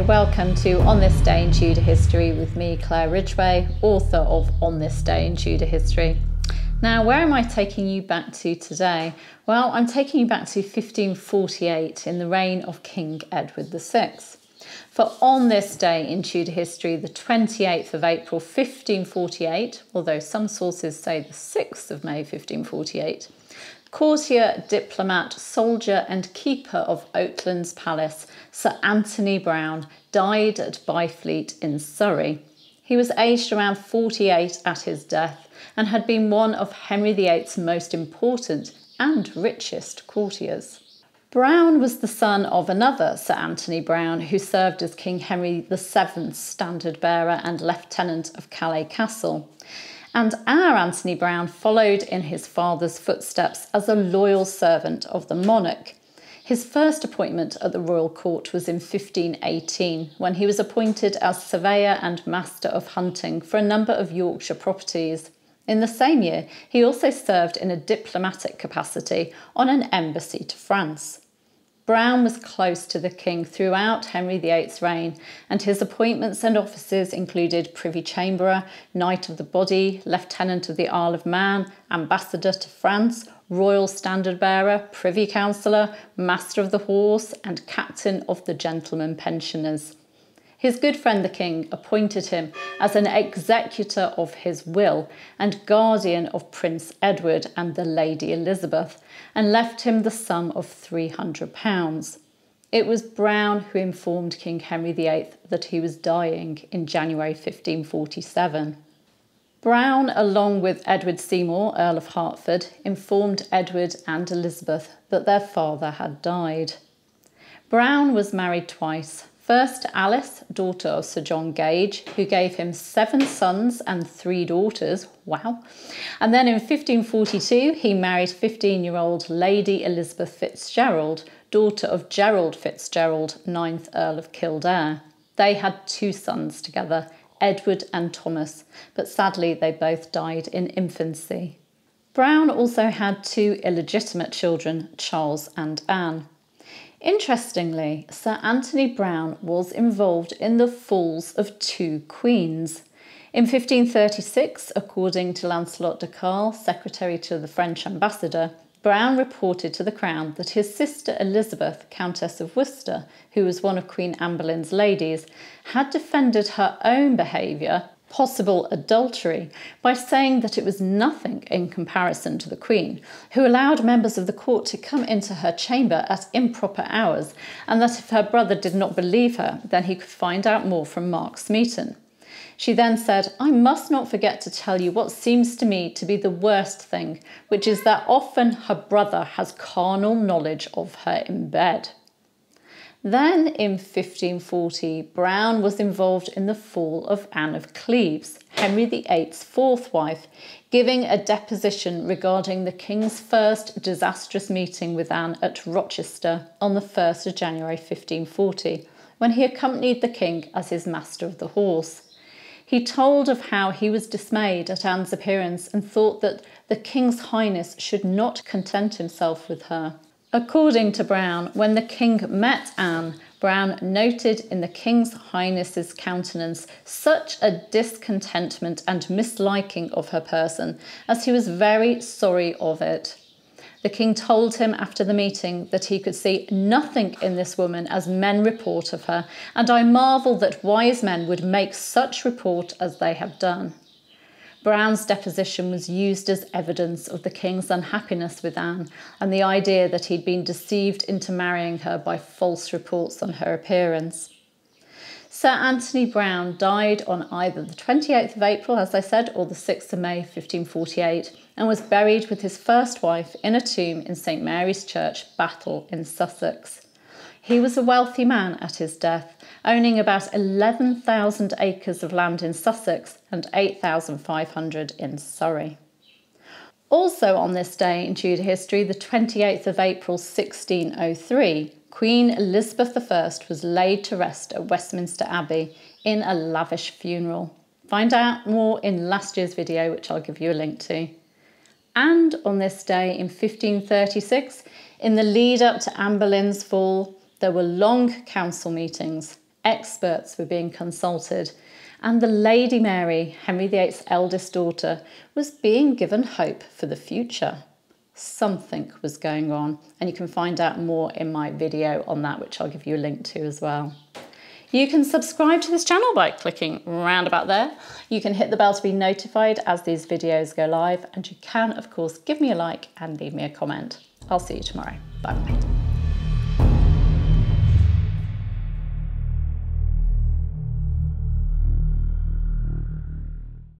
Hi, welcome to On This Day in Tudor History with me, Claire Ridgway, author of On This Day in Tudor History. Now, where am I taking you back to today? Well, I'm taking you back to 1548 in the reign of King Edward VI. For On This Day in Tudor History, the 28th of April 1548, although some sources say the 6th of May 1548, courtier, diplomat, soldier and keeper of Oatlands Palace, Sir Anthony Browne, died at Byfleet in Surrey. He was aged around 48 at his death and had been one of Henry VIII's most important and richest courtiers. Browne was the son of another Sir Anthony Browne, who served as King Henry VII's standard bearer and lieutenant of Calais Castle. And our Anthony Browne followed in his father's footsteps as a loyal servant of the monarch. His first appointment at the royal court was in 1518, when he was appointed as surveyor and master of hunting for a number of Yorkshire properties. In the same year, he also served in a diplomatic capacity on an embassy to France. Browne was close to the king throughout Henry VIII's reign, and his appointments and offices included Privy Chamberer, Knight of the Body, Lieutenant of the Isle of Man, Ambassador to France, Royal Standard Bearer, Privy Councillor, Master of the Horse and Captain of the Gentlemen Pensioners. His good friend the king appointed him as an executor of his will and guardian of Prince Edward and the Lady Elizabeth, and left him the sum of £300. It was Browne who informed King Henry VIII that he was dying in January 1547. Browne, along with Edward Seymour, Earl of Hertford, informed Edward and Elizabeth that their father had died. Browne was married twice. First to Alice, daughter of Sir John Gage, who gave him 7 sons and 3 daughters, wow, and then in 1542 he married 15-year-old Lady Elizabeth Fitzgerald, daughter of Gerald Fitzgerald, 9th Earl of Kildare. They had 2 sons together, Edward and Thomas, but sadly they both died in infancy. Browne also had 2 illegitimate children, Charles and Anne. Interestingly, Sir Anthony Browne was involved in the falls of 2 queens. In 1536, according to Lancelot de Carle, secretary to the French ambassador, Browne reported to the Crown that his sister Elizabeth, Countess of Worcester, who was one of Queen Anne Boleyn's ladies, had defended her own behaviour, possible adultery, by saying that it was nothing in comparison to the Queen, who allowed members of the court to come into her chamber at improper hours, and that if her brother did not believe her, then he could find out more from Mark Smeaton. She then said, "I must not forget to tell you what seems to me to be the worst thing, which is that often her brother has carnal knowledge of her in bed." Then in 1540, Browne was involved in the fall of Anne of Cleves, Henry VIII's 4th wife, giving a deposition regarding the king's first disastrous meeting with Anne at Rochester on the 1st of January 1540, when he accompanied the king as his master of the horse. He told of how he was dismayed at Anne's appearance and thought that the king's highness should not content himself with her. According to Browne, when the king met Anne, Browne noted in the King's Highness's countenance such a discontentment and misliking of her person, as he was very sorry of it. The king told him after the meeting that he could see nothing in this woman as men report of her, and I marvel that wise men would make such report as they have done. Browne's deposition was used as evidence of the king's unhappiness with Anne and the idea that he'd been deceived into marrying her by false reports on her appearance. Sir Anthony Browne died on either the 28th of April, as I said, or the 6th of May 1548, and was buried with his first wife in a tomb in St Mary's Church, Battle in Sussex. He was a wealthy man at his death, owning about 11,000 acres of land in Sussex and 8,500 in Surrey. Also on this day in Tudor history, the 28th of April 1603, Queen Elizabeth I was laid to rest at Westminster Abbey in a lavish funeral. Find out more in last year's video, which I'll give you a link to. And on this day in 1536, in the lead up to Anne Boleyn's fall, there were long council meetings. experts were being consulted, and the Lady Mary, Henry VIII's eldest daughter, was being given hope for the future. Something was going on, and you can find out more in my video on that, which I'll give you a link to as well. You can subscribe to this channel by clicking round about there. You can hit the bell to be notified as these videos go live, and you can, of course, give me a like and leave me a comment. I'll see you tomorrow. Bye.